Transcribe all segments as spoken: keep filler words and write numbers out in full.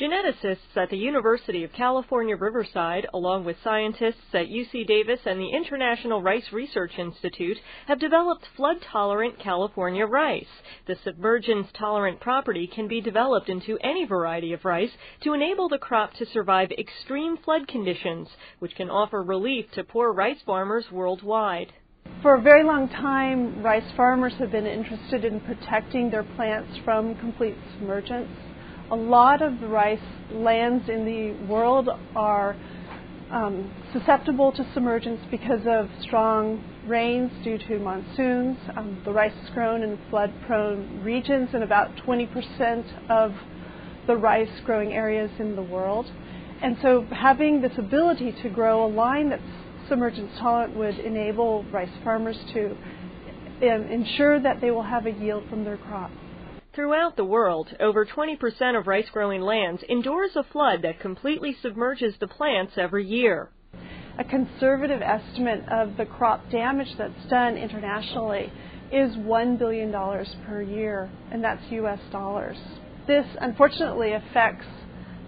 Geneticists at the University of California, Riverside, along with scientists at U C Davis and the International Rice Research Institute, have developed flood-tolerant California rice. The submergence-tolerant property can be developed into any variety of rice to enable the crop to survive extreme flood conditions, which can offer relief to poor rice farmers worldwide. For a very long time, rice farmers have been interested in protecting their plants from complete submergence. A lot of the rice lands in the world are um, susceptible to submergence because of strong rains due to monsoons. Um, the rice is grown in flood-prone regions, and about twenty percent of the rice growing areas in the world. And so having this ability to grow a line that's submergence tolerant would enable rice farmers to um, ensure that they will have a yield from their crop. Throughout the world, over twenty percent of rice-growing lands endures a flood that completely submerges the plants every year. A conservative estimate of the crop damage that's done internationally is one billion dollars per year, and that's U S dollars. This, unfortunately, affects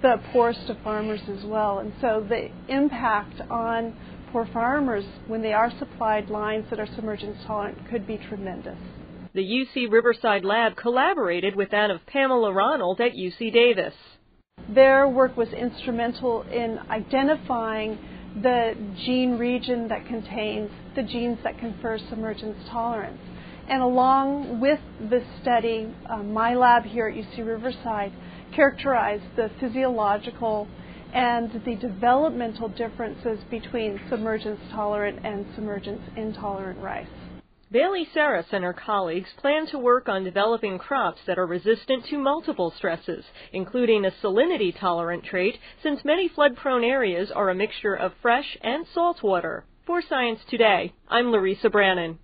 the poorest of farmers as well, and so the impact on poor farmers when they are supplied lines that are submergence-tolerant could be tremendous. The U C Riverside lab collaborated with that of Pamela Ronald at U C Davis. Their work was instrumental in identifying the gene region that contains the genes that confer submergence tolerance. And along with this study, uh, my lab here at U C Riverside characterized the physiological and the developmental differences between submergence tolerant and submergence intolerant rice. Bailey Saras and her colleagues plan to work on developing crops that are resistant to multiple stresses, including a salinity-tolerant trait, since many flood-prone areas are a mixture of fresh and salt water. For Science Today, I'm Larissa Brannon.